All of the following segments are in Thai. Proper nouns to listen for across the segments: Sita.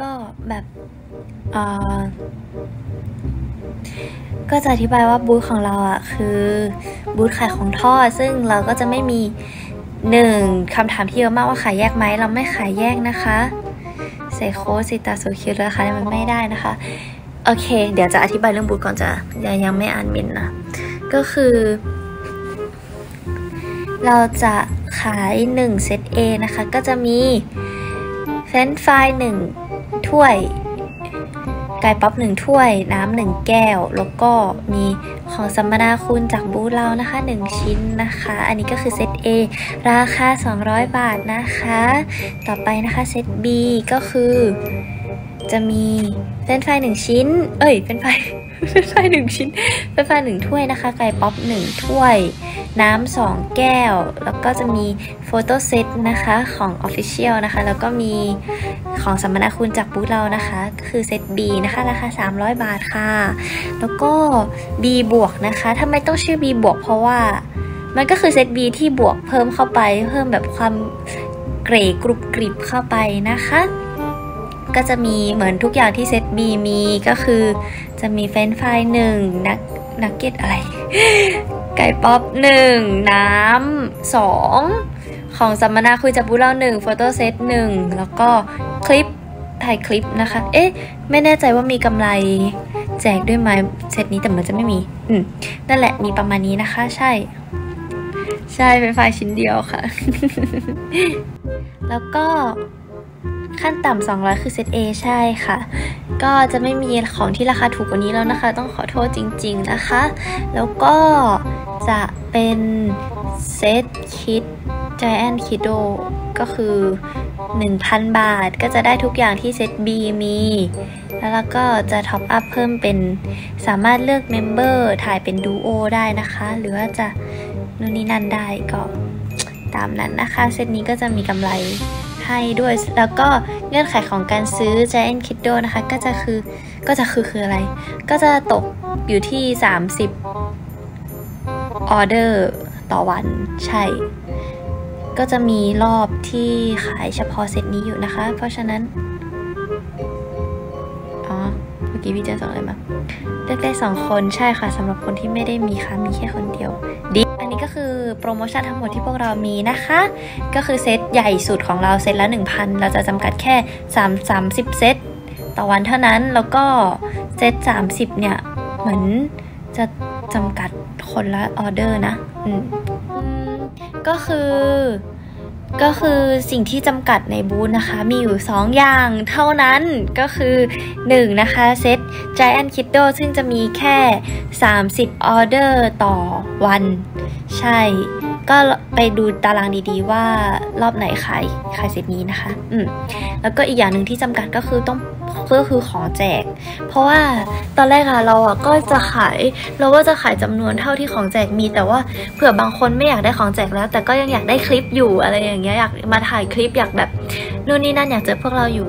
ก็แบบก็จะอธิบายว่าบูธของเราอ่ะคือบูธขายของทอดซึ่งเราก็จะไม่มี1คำถามที่เยอะมากว่าขายแยกไหมเราไม่ขายแยกนะคะใส่โค้ดซิตาโซคิวราคามันไม่ได้นะคะโอเคเดี๋ยวจะอธิบายเรื่องบูธก่อนจะยังไม่อ่านเมนนะก็คือเราจะขาย1เซต A นะคะก็จะมีเฟรนช์ฟราย1ถ้วยไก่ป๊อป1ถ้วยน้ำ1แก้วแล้วก็มีของสัมมนาคุณจากบูธเรานะคะ1ชิ้นนะคะอันนี้ก็คือเซต A ราคา200บาทนะคะต่อไปนะคะเซต B ก็คือจะมีเฟรนช์ฟราย1ชิ้นเฟรนช์ฟราย1ชิ้นเฟรนช์ฟราย1ถ้วยนะคะไก่ป๊อป1ถ้วยน้ำ2แก้วแล้วก็จะมีโฟโต้เซตนะคะของ Official นะคะแล้วก็มีของสัมมนาคุณจากบูธเรานะคะก็คือเซต B นะคะราคา300บาทค่ะแล้วก็ B บวกนะคะทำไมต้องชื่อ B บวกเพราะว่ามันก็คือเซต B ที่บวกเพิ่มเข้าไปเพิ่มแบบความเกรกรุบกริบเข้าไปนะคะก็จะมีเหมือนทุกอย่างที่เซต B มีก็คือจะมีเฟรนช์ฟราย1นักเก็ตอะไรไก่ป๊อป1น้ำ2ของสัมมนาคุยจากบูธเรา1โฟโต้เซต1แล้วก็คลิปถ่ายคลิปนะคะเอ๊ะไม่แน่ใจว่ามีกำไรแจกด้วยไหมเซตนี้แต่มันจะไม่มีนั่นแหละมีประมาณนี้นะคะใช่เป็นไฟล์ชิ้นเดียวค่ะ แล้วก็ขั้นต่ำ200คือเซต A ใช่ค่ะก็จะไม่มีของที่ราคาถูกกว่านี้แล้วนะคะต้องขอโทษจริงๆนะคะแล้วก็จะเป็นเซตคิด Giant Kiddo ก็คือ 1,000 บาทก็จะได้ทุกอย่างที่เซต B มีแล้วก็จะท็อปอัพเพิ่มเป็นสามารถเลือกเมมเบอร์ถ่ายเป็นดูโอได้นะคะหรือว่าจะนู่นนี่นั่นได้ก็ตามนั้นนะคะเซตนี้ก็จะมีกำไรให้ด้วยแล้วก็เงื่อนไขของการซื้อ Giant Kiddo นะคะก็จะคืออะไรก็จะตกอยู่ที่30ออเดอร์ต่อวันใช่ก็จะมีรอบที่ขายเฉพาะเซตนี้อยู่นะคะเพราะฉะนั้นอ๋อเมื่อกี้พี่เจนส่งอะไรมาได้2คนใช่ค่ะสำหรับคนที่ไม่ได้มีค่ะมีแค่คนเดียวดีอันนี้ก็คือโปรโมชั่นทั้งหมดที่พวกเรามีนะคะก็คือเซตใหญ่สุดของเราเซตละ 1,000 เราจะจำกัดแค่30เซตต่อวันเท่านั้นแล้วก็เซต30เนี่ยเหมือนจะจำกัดคนละออเดอร์นะก็คือสิ่งที่จำกัดในบูธนะคะมีอยู่2อย่างเท่านั้นก็คือ1นะคะเซต Giant Kiddo ซึ่งจะมีแค่30ออเดอร์ต่อวันใช่ก็ไปดูตารางดีๆว่ารอบไหนขายเซตนี้นะคะแล้วก็อีกอย่างหนึ่งที่จำกัดก็คือคือของแจกเพราะว่าตอนแรกเราก็จะขายเราว่าจะขายจำนวนเท่าที่ของแจกมีแต่ว่าเผื่อบางคนไม่อยากได้ของแจกแล้วแต่ก็ยังอยากได้คลิปอยู่อะไรอย่างเงี้ยอยากมาถ่ายคลิปอยากแบบนู่นนี่นั่นอยากเจอพวกเราอยู่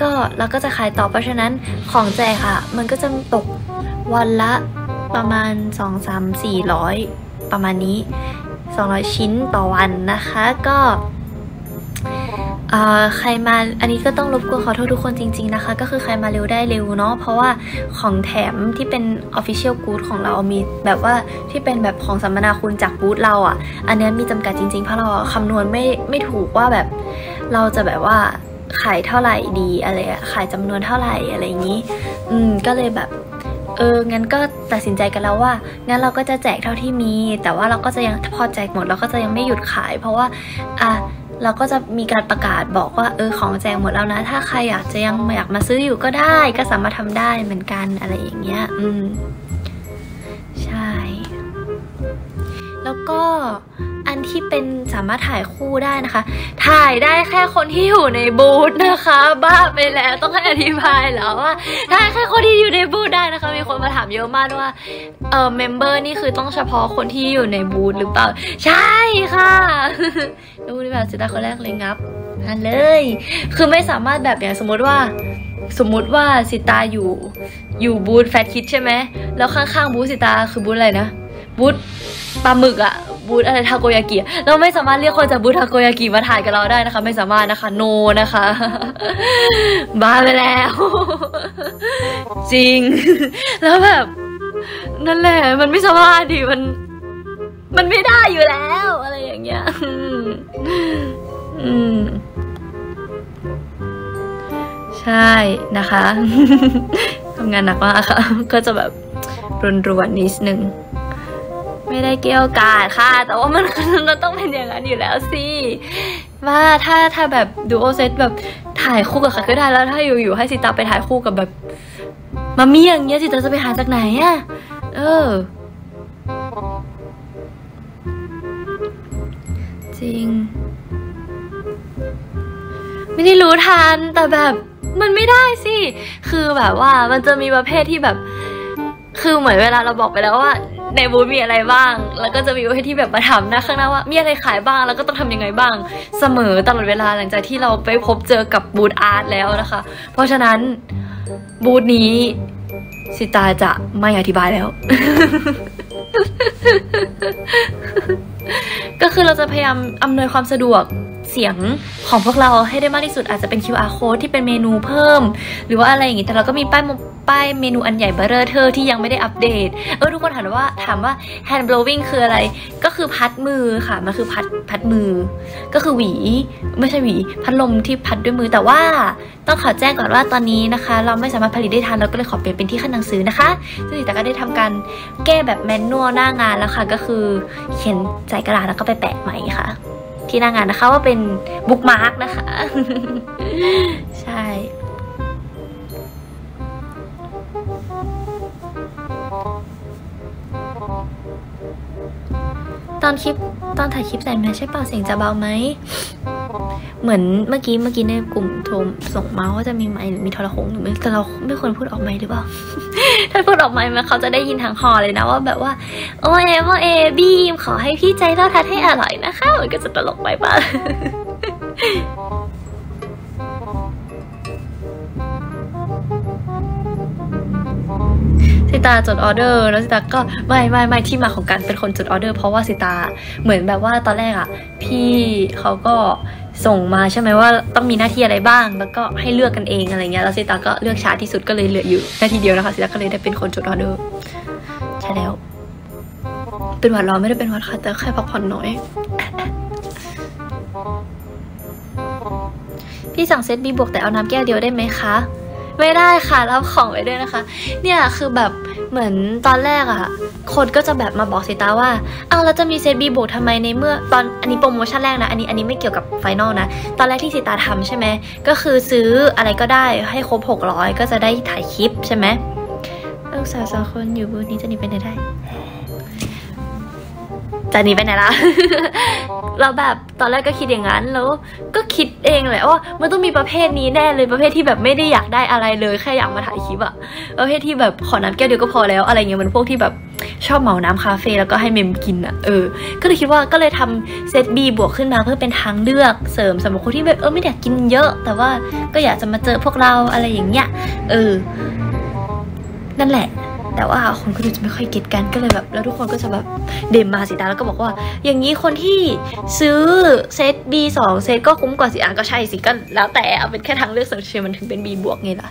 ก็เราก็จะขายต่อเพราะฉะนั้นของแจกค่ะมันก็จะตกวันละประมาณ 2-3-400 ประมาณนี้200ชิ้นต่อวันนะคะก็ใครมาอันนี้ก็ต้องรบกวนขอโทษทุกคนจริงๆนะคะก็คือใครมาเร็วได้เร็วเนาะเพราะว่าของแถมที่เป็น Official Good ของเรามีแบบว่าที่เป็นแบบของสัมมนาคุณจากบูธเราอันนี้มีจำกัดจริงๆเพราะเราคำนวณไม่ถูกว่าแบบเราจะแบบว่าขายเท่าไหร่ดีอะไรขายจำนวนเท่าไหร่อะไรอย่างนี้ก็เลยแบบงั้นก็ตัดสินใจกันแล้วว่างั้นเราก็จะแจกเท่าที่มีแต่ว่าเราก็จะยังพอแจกหมดเราก็จะยังไม่หยุดขายเพราะว่าเราก็จะมีการประกาศบอกว่าของแจกหมดแล้วนะถ้าใครอยากจะยังอยากมาซื้ออยู่ก็ได้ก็สามารถทำได้เหมือนกันอะไรอย่างเงี้ยใช่แล้วก็อันที่เป็นสามารถถ่ายคู่ได้นะคะถ่ายได้แค่คนที่อยู่ในบูธนะคะบ้าไปแล้วต้องให้อธิบายแล้วว่าถ่ายแค่คนที่อยู่ในบูธได้นะคะมีคนมาถามเยอะมากว่าเมมเบอร์นี่คือต้องเฉพาะคนที่อยู่ในบูธหรือเปล่าใช่ค่ะดูดิแบบสิตาคนแรกเลยงับนั่นเลยคือไม่สามารถแบบอย่างสมมติว่าสิตาอยู่บูธแฟตคิดใช่ไหมแล้วข้างๆบูธสิตาคือบูธอะไรนะบูธปลาหมึก บูธอะไรทาโกยากิเราไม่สามารถเรียกคนจากบูธทาโกยากิมาถ่ายกับเราได้นะคะไม่สามารถนะคะโนนะคะบ้าไปแล้วจริงแล้วแบบนั่นแหละมันไม่สามารถดิมันไม่ได้อยู่แล้วอะไรอย่างเงี้ยใช่นะคะทำงานหนักมากค่ะก็จะแบบรุนๆนิดนึงไม่ได้เกี่ยวกาดค่ะแต่ว่ามันต้องเป็นอย่างนั้นอยู่แล้วสิว่าถ้าแบบดูโอเซตแบบถ่ายคู่กับใครก็ได้แล้วถ้าอยู่ๆให้สิตาไปถ่ายคู่กับแบบมามี่อย่างเงี้ยสิตาจะไปหาจากไหนอะจริงไม่ได้รู้ทันแต่แบบมันไม่ได้สิคือแบบว่ามันจะมีประเภทที่แบบคือเหมือนเวลาเราบอกไปแล้วว่าในบูธมีอะไรบ้างแล้วก็จะมีประเภทที่แบบมาถามนะข้างหน้าว่ามีอะไรขายบ้างแล้วก็ต้องทำยังไงบ้างเสมอตลอดเวลาหลังจากที่เราไปพบเจอกับบูธอาร์ตแล้วนะคะเพราะฉะนั้นบูธนี้สิตาจะไม่อธิบายแล้ว ก็คือเราจะพยายามอำนวยความสะดวกเสียงของพวกเราให้ได้มากที่สุดอาจจะเป็น QR code ที่เป็นเมนูเพิ่มหรือว่าอะไรอย่างงี้แต่เราก็มีป้ายเมนูอันใหญ่เบ้อเร่อเทอที่ยังไม่ได้อัปเดตทุกคนถามว่า hand blowing คืออะไรก็คือพัดมือค่ะมันคือพัดมือก็คือหวีไม่ใช่หวีพัดลมที่พัดด้วยมือแต่ว่าต้องขอแจ้งก่อนว่าตอนนี้นะคะเราไม่สามารถผลิตได้ทันเราก็เลยขอเปลี่ยนเป็นที่ขั้นหนังสือนะคะซึ่งแต่ก็ได้ทำการแก้แบบแมนนวลหน้างานแล้วค่ะก็คือเขียนใส่กระดาษแล้วก็ไปแปะใหม่ค่ะที่หน้างานนะคะว่าเป็นบุ๊กมาร์กนะคะใช่ตอนถ่ายคลิปใส่แมสใช่เปล่าเสียงจะเบาไหมเหมือนเมื่อกี้ในกลุ่มโทรส่งมาว่าจะมีไมค์หรือมีโทรโขงหรือไม่แต่เราไม่ควรพูดออกไมค์หรือเปล่าถ้าพูดออกไมค์มันเขาจะได้ยินทางคอเลยนะว่าแบบว่าโอเอโอเอบีมขอให้พี่ใจเล่าทัดให้อร่อยนะคะมันก็จะตลกไปป่ะสิตาจดออเดอร์แล้วสิตาก็ไม่ที่มาของการเป็นคนจดออเดอร์เพราะว่าสิตาเหมือนแบบว่าตอนแรกอะพี่เขาก็ส่งมาใช่ไหมว่าต้องมีหน้าที่อะไรบ้างแล้วก็ให้เลือกกันเองอะไรเงี้ยแล้วสิตาก็เลือกช้าที่สุดก็เลยเหลืออยู่หน้าที่เดียวนะคะสิตาก็เลยได้เป็นคนจดออเดอร์ใช่แล้วเป็นหวัดร้อนไม่ได้เป็นหวัดค่ะแต่แค่พักผ่อนน้อยพี่สั่งเซตบีบวกแต่เอาน้ำแก้วเดียวได้ไหมคะไม่ได้ค่ะรับของไปด้วยนะคะเนี่ยคือแบบเหมือนตอนแรกอะคนก็จะแบบมาบอกสิตาว่าเอาแล้วจะมีเซตบีบวกทำไมในเมื่อตอนอันนี้โปรโมชั่นแรกนะอันนี้ไม่เกี่ยวกับไฟนอลนะตอนแรกที่สิตาทำใช่ไหมก็คือซื้ออะไรก็ได้ให้ครบ600ก็จะได้ถ่ายคลิปใช่ไหมลูกสาว2 คนอยู่บูธนี้จะหนีไปไหนได้จะหนีไปไหนล่ะ เราแบบตอนแรกก็คิดอย่างนั้นแล้วก็คิดเองแหละว่ามันต้องมีประเภทนี้แน่เลยประเภทที่แบบไม่ได้อยากได้อะไรเลยแค่อยากมาถ่ายคลิปอะประเภทที่แบบขอน้ำแก้วเดียวก็พอแล้วอะไรเงี้ยมันพวกที่แบบชอบเหมาน้ำคาเฟ่แล้วก็ให้เมมกินอะก็เลยคิดว่าก็เลยทำเซตบีบวกขึ้นมาเพื่อเป็นทางเลือกเสริมสำหรับคนที่แบบไม่อยากกินเยอะแต่ว่าก็อยากจะมาเจอพวกเราอะไรอย่างเงี้ยนั่นแหละแต่ว่าคนก็ดูจะไม่ค่อยเก็ตกันก็เลยแบบแล้วทุกคนก็จะแบบเดมมาสิตาแล้วก็บอกว่าอย่างนี้คนที่ซื้อเซต B2 เซตก็คุ้มกว่าสิก็ใช่สิก็แล้วแต่เอาเป็นแค่ทางเลือกเฉยๆมันถึงเป็น B บวกไงล่ะ